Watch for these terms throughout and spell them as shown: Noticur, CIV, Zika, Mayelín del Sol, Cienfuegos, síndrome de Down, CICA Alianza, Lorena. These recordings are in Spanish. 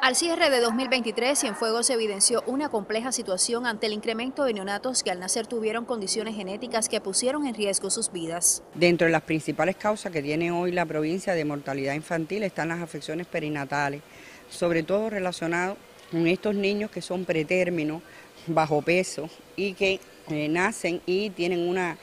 Al cierre de 2023, Cienfuegos evidenció una compleja situación ante el incremento de neonatos que al nacer tuvieron condiciones genéticas que pusieron en riesgo sus vidas. Dentro de las principales causas que tiene hoy la provincia de mortalidad infantil están las afecciones perinatales, sobre todo relacionado con estos niños que son pretérminos, bajo peso y que nacen y tienen una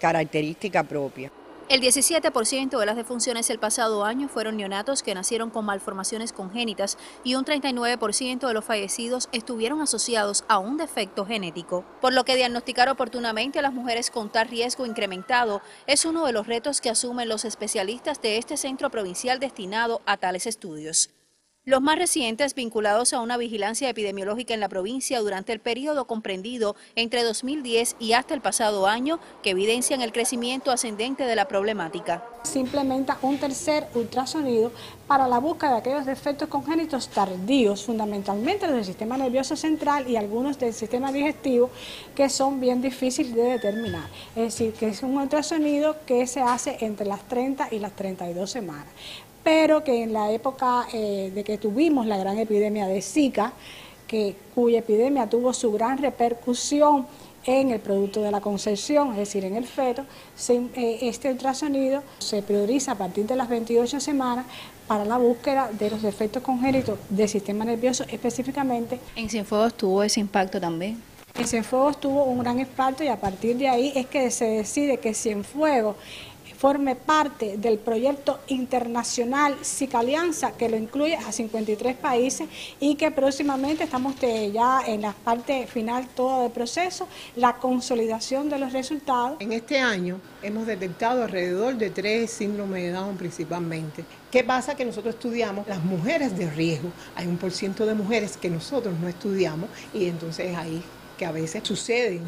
característica propia. El 17% de las defunciones el pasado año fueron neonatos que nacieron con malformaciones congénitas y un 39% de los fallecidos estuvieron asociados a un defecto genético. Por lo que diagnosticar oportunamente a las mujeres con tal riesgo incrementado es uno de los retos que asumen los especialistas de este centro provincial destinado a tales estudios. Los más recientes vinculados a una vigilancia epidemiológica en la provincia durante el periodo comprendido entre 2010 y hasta el pasado año, que evidencian el crecimiento ascendente de la problemática. Se implementa un tercer ultrasonido para la búsqueda de aquellos defectos congénitos tardíos, fundamentalmente los del sistema nervioso central y algunos del sistema digestivo, que son bien difíciles de determinar. Es decir, que es un ultrasonido que se hace entre las 30 y las 32 semanas. Pero que en la época de que tuvimos la gran epidemia de Zika, cuya epidemia tuvo su gran repercusión en el producto de la concepción, es decir, en el feto, este ultrasonido se prioriza a partir de las 28 semanas para la búsqueda de los defectos congénitos del sistema nervioso específicamente. ¿En Cienfuegos tuvo ese impacto también? En Cienfuegos tuvo un gran impacto y a partir de ahí es que se decide que Cienfuegos forme parte del proyecto internacional CICA Alianza, que lo incluye a 53 países y que próximamente estamos ya en la parte final todo del proceso, la consolidación de los resultados. En este año hemos detectado alrededor de 3 síndromes de Down principalmente. ¿Qué pasa? Que nosotros estudiamos las mujeres de riesgo. Hay un % de mujeres que nosotros no estudiamos y entonces ahí que a veces suceden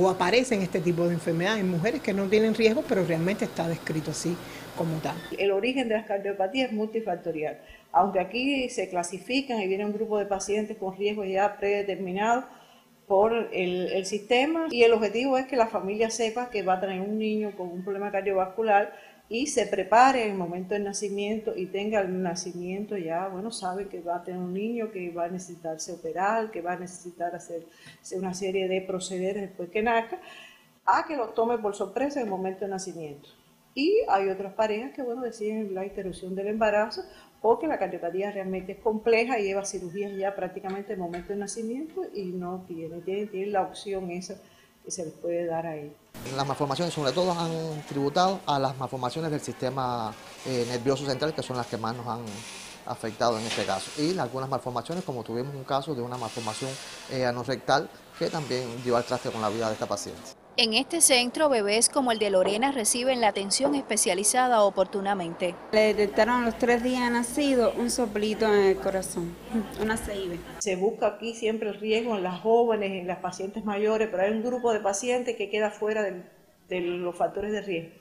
o aparecen este tipo de enfermedades en mujeres que no tienen riesgo, pero realmente está descrito así como tal. El origen de las cardiopatías es multifactorial. Aunque aquí se clasifican y viene un grupo de pacientes con riesgo ya predeterminado por el sistema, y el objetivo es que la familia sepa que va a tener un niño con un problema cardiovascular y se prepare en el momento del nacimiento y tenga el nacimiento ya, bueno, sabe que va a tener un niño que va a necesitarse operar, que va a necesitar hacerse una serie de procederes después que nazca, a que lo tome por sorpresa en el momento del nacimiento. Y hay otras parejas que, bueno, deciden la interrupción del embarazo porque la cardiopatía realmente es compleja y lleva cirugías ya prácticamente en el momento del nacimiento y no tienen la opción esa que se les puede dar a ellos. Las malformaciones sobre todo han tributado a las malformaciones del sistema nervioso central, que son las que más nos han afectado en este caso. Y algunas malformaciones, como tuvimos un caso de una malformación anorrectal, que también dio al traste con la vida de esta paciente. En este centro, bebés como el de Lorena reciben la atención especializada oportunamente. Le detectaron a los 3 días de nacido un soplito en el corazón, una CIV. Se busca aquí siempre el riesgo en las jóvenes, en las pacientes mayores, pero hay un grupo de pacientes que queda fuera de los factores de riesgo.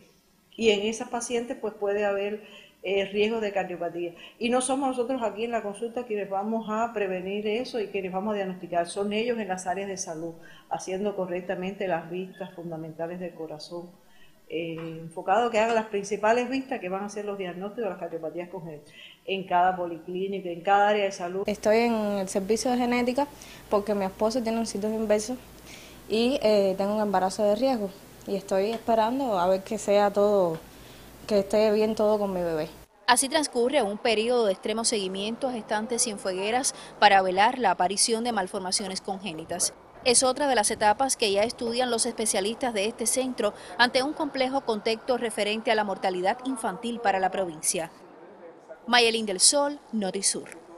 Y en esas pacientes pues puede haber riesgo de cardiopatía. Y no somos nosotros aquí en la consulta quienes vamos a prevenir eso y quienes vamos a diagnosticar, son ellos en las áreas de salud, haciendo correctamente las vistas fundamentales del corazón, enfocado que hagan las principales vistas que van a ser los diagnósticos de las cardiopatías congénitas, en cada policlínica, en cada área de salud. Estoy en el servicio de genética porque mi esposo tiene un síndrome inverso y tengo un embarazo de riesgo y estoy esperando a ver que sea todo, que esté bien todo con mi bebé. Así transcurre un periodo de extremo seguimiento a gestantes cienfuegueras para velar la aparición de malformaciones congénitas. Es otra de las etapas que ya estudian los especialistas de este centro ante un complejo contexto referente a la mortalidad infantil para la provincia. Mayelín del Sol, Noticur.